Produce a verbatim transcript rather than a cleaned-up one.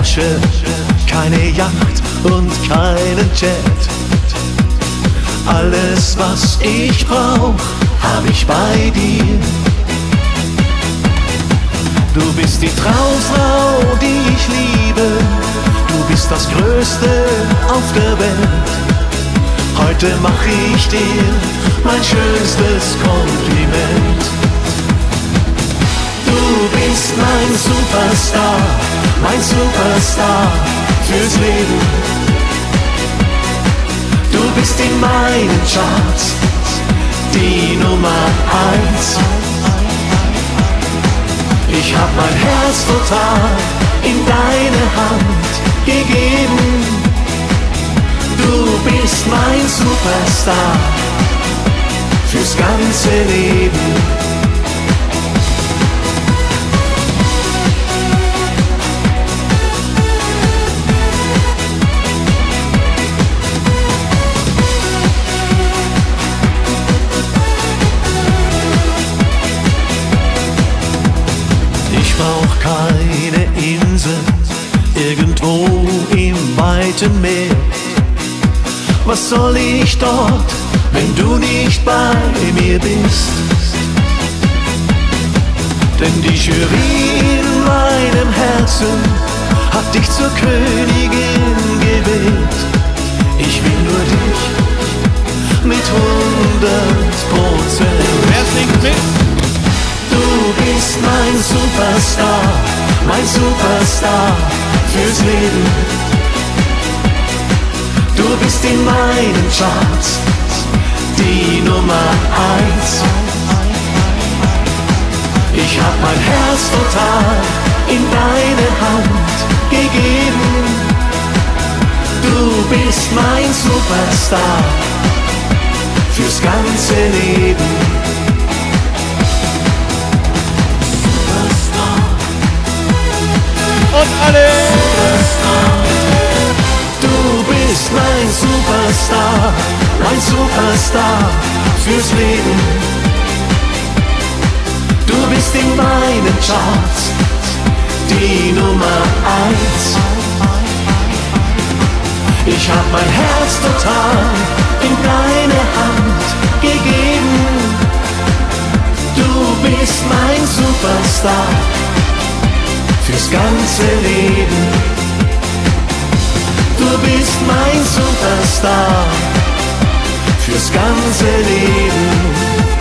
Porsche, keine Yacht und keinen Jet. Alles, was ich brauch, hab ich bei dir. Du bist die Traumfrau, die ich liebe. Du bist das Größte auf der Welt. Heute mach ich dir mein schönstes Kompliment. Du bist mein Superstar, mein Superstar fürs Leben. Du bist in meinen Charts die Nummer eins. Ich hab mein Herz total in deine Hand gegeben. Du bist mein Superstar fürs ganze Leben. Ich brauch keine Insel, irgendwo im weiten Meer. Was soll ich dort, wenn du nicht bei mir bist? Denn die Jury in meinem Herzen hat dich zur Königin gewählt. Ich will nur dich mit hundert Prozent. Wer singt mit? Du bist mein Superstar, mein Superstar fürs Leben. Du bist in meinen Charts die Nummer eins. Ich hab mein Herz total in deine Hand gegeben. Du bist mein Superstar fürs ganze Leben. Superstar, mein Superstar fürs Leben. Du bist in meinen Charts die Nummer eins. Ich hab mein Herz total in deine Hand gegeben. Du bist mein Superstar fürs ganze Leben. Du bist mein Superstar fürs ganze Leben.